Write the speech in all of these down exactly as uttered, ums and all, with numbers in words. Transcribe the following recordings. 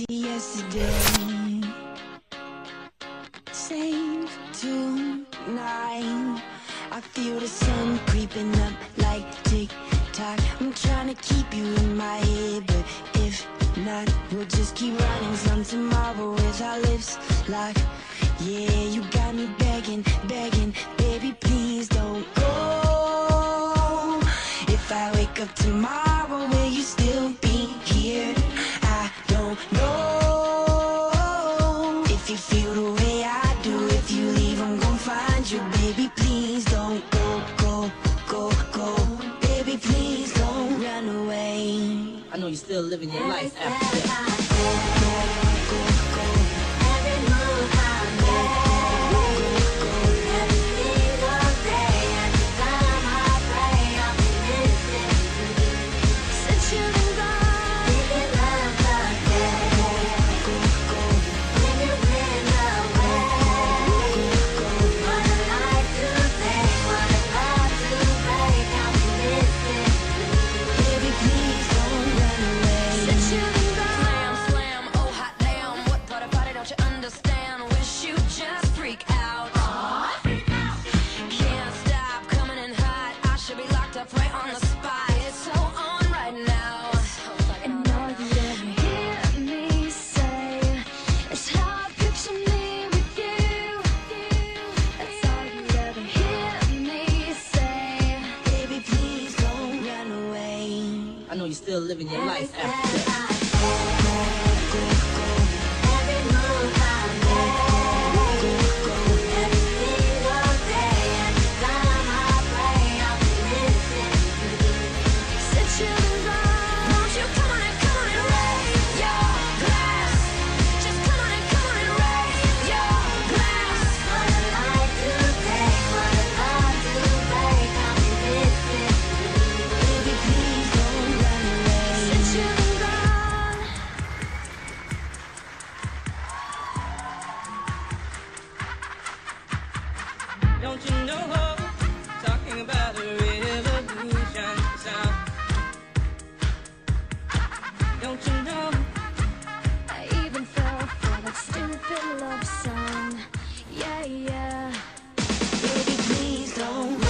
empty yesterday. Save tonight. I feel the sun creeping up like tick-tock. I'm trying to keep you in my head, but if not, we'll just keep running from tomorrow with our lips locked. Yeah, you got me begging, begging, baby, please don't go. If I wake up tomorrow, will you still be here? I don't know if you feel the way I do. If you leave, I'm gonna find you, baby, please don't go, go, go, go. Baby, please don't run away. I know you're still living your life after that. I know you're still living your life after that. Don't you know her? Talking about a revolution sound. Don't you know? I even fell for that stupid love song. Yeah, yeah. Baby, please don't run away. When this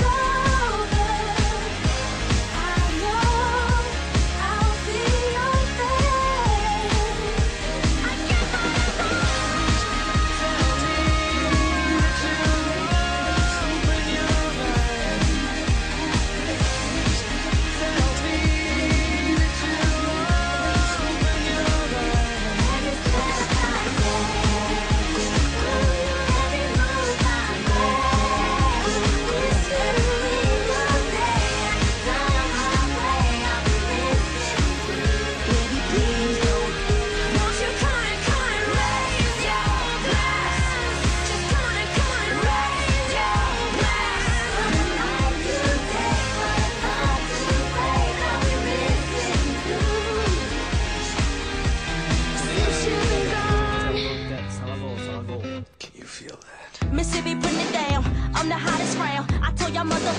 life is over, I know I'll be your friend. Mississippi, bring it down. I'm the hottest round. I told y'all mother,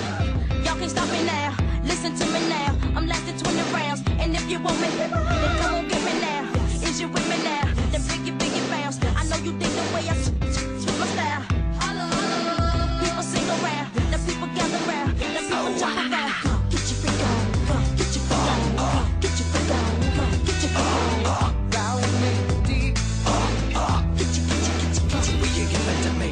y'all can't stop me now. Listen to me now. I'm lasting twenty rounds. And if you want me, then come on, get me now. Is you with me now? Then biggie, biggie bounce. I know you think the way I switch my style. People sing around. The people gather around. The people jump around. Get your freak on. Get your freak on. Get your freak on. Get your freak on. Rowing me deep. Get your, get your, get your, get your. Will you give it to me?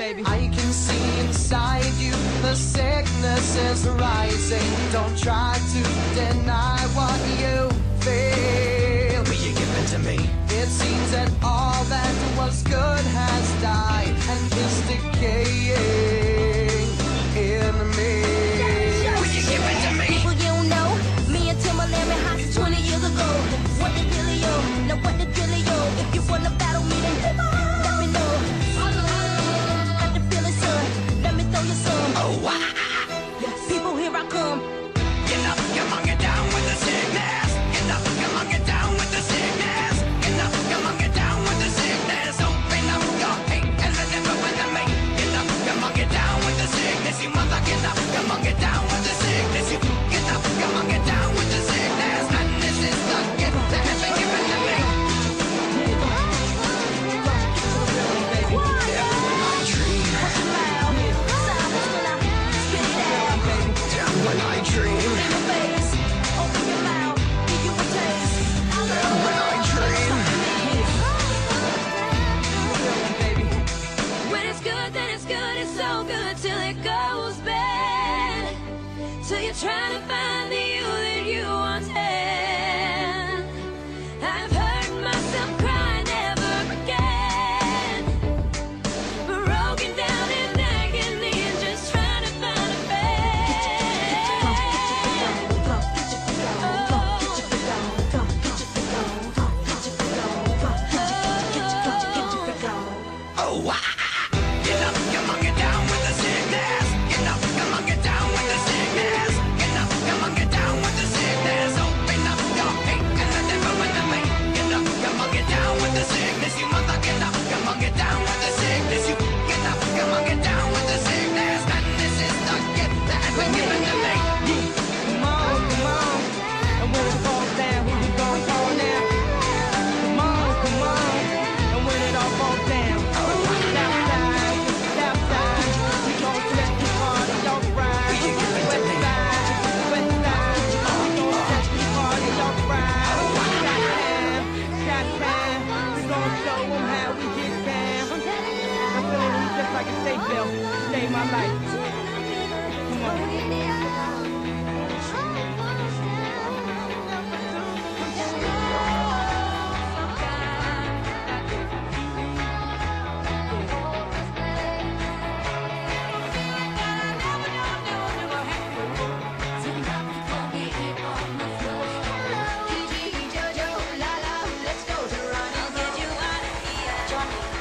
I can see inside you, the sickness is rising. Don't try to deny what you feel. Will you give it to me? It seems that all that was good has died and is decaying.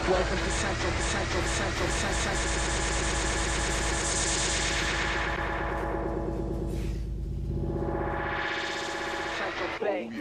Welcome to Central, to Central, to Central, Central, Central Bay.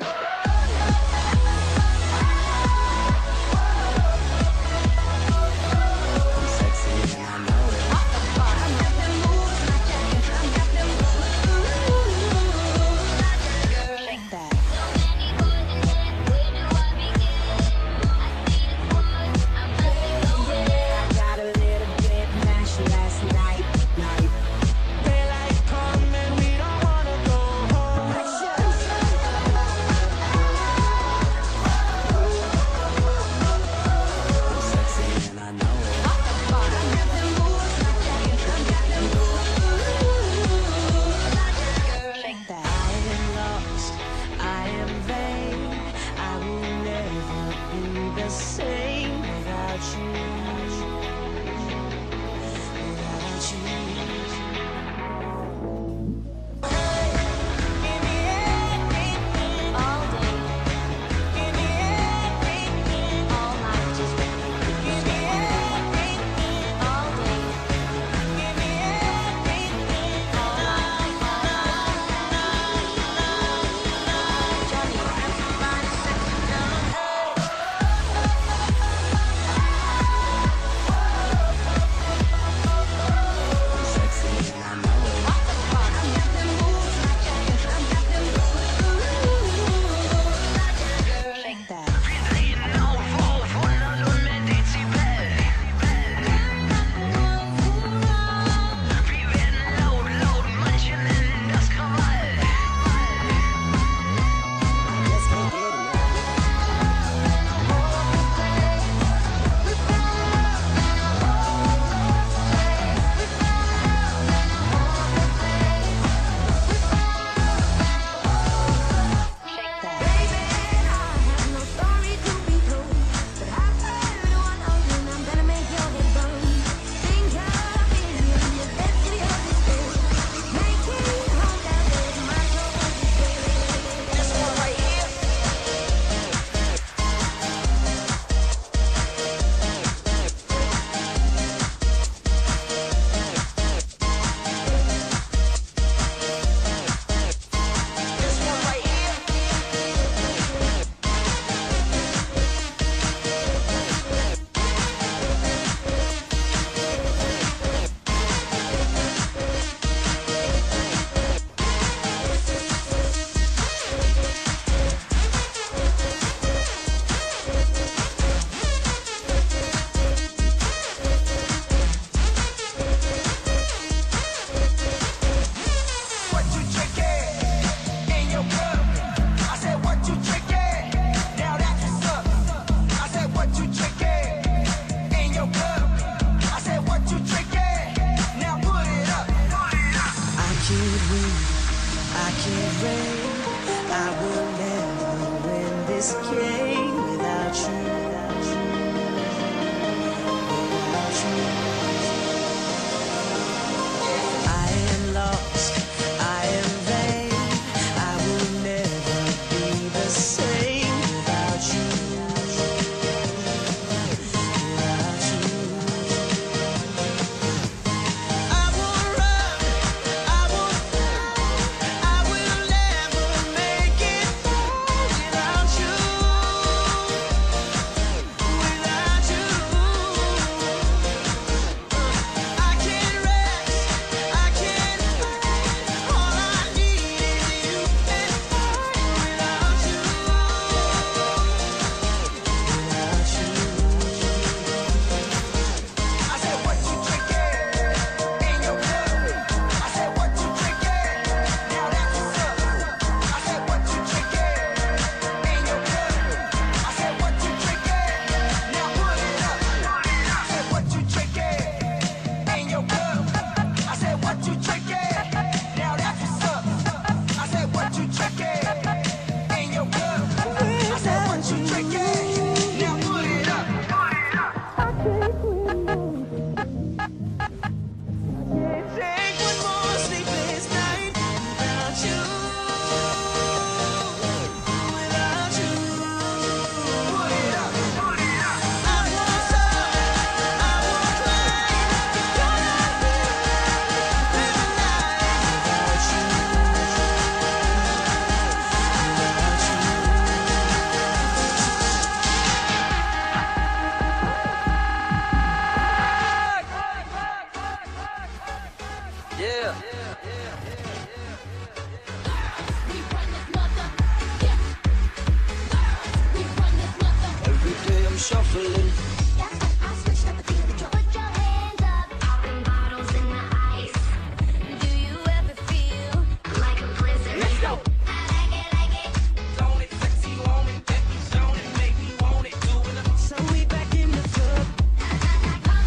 shuffling. That's when I switched up the thing control. Put your hands up, popping bottles in the ice. Do you ever feel like a prisoner? Let's go. I like it, like it. Don't it sexy woman, get me down and make me want it, do it. So we back in the club. Come on.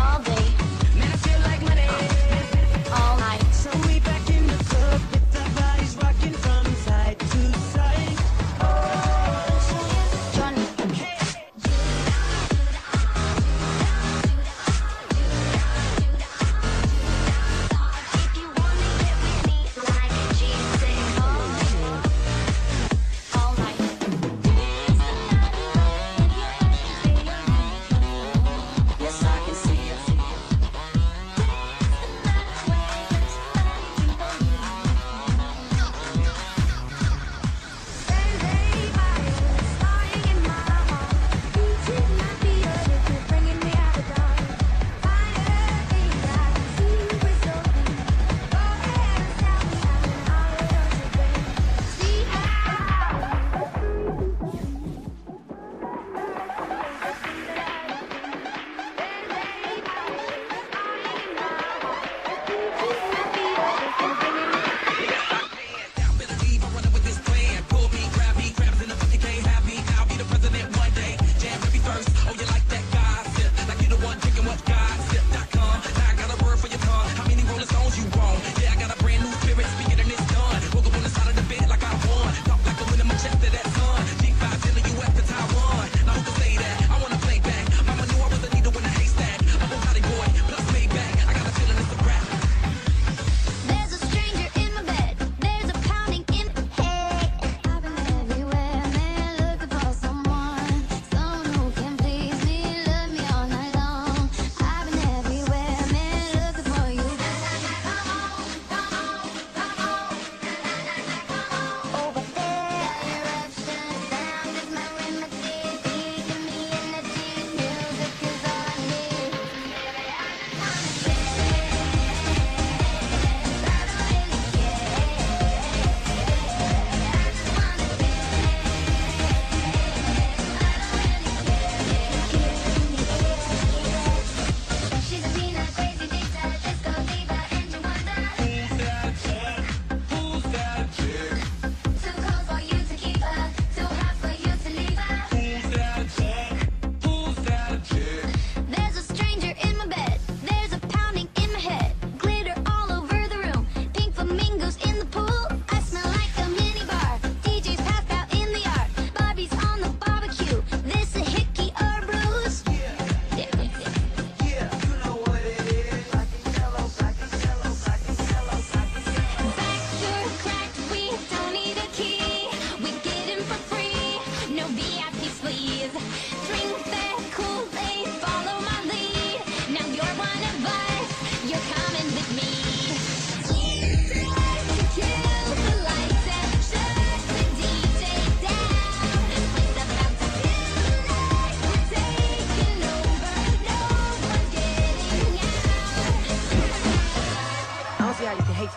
All day. Man, I feel like money. All night. So we back in the club with our bodies rocking from side to side. Oh.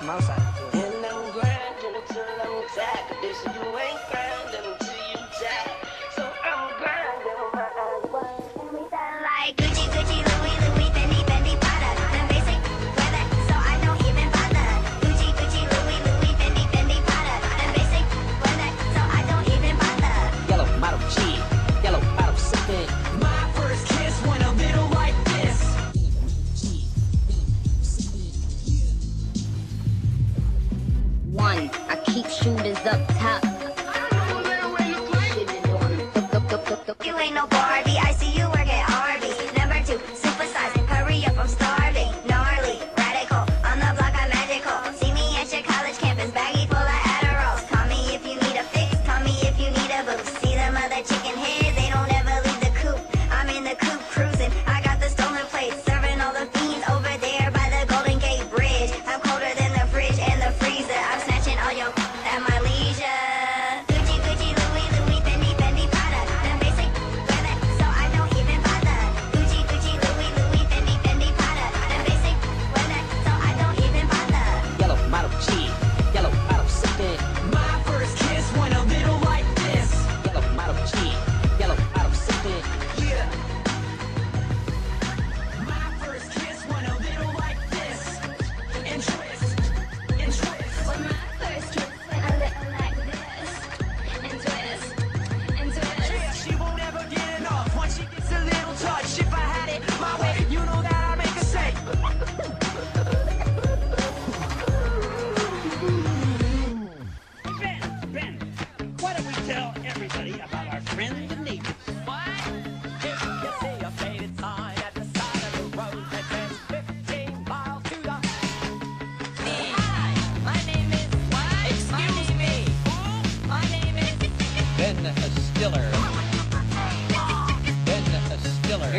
Outside. And I'm grinding until I'm tired. Bitch, you ain't grinding until you tired. So I'm grinding.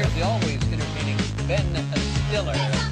Here's the always entertaining Ben Stiller.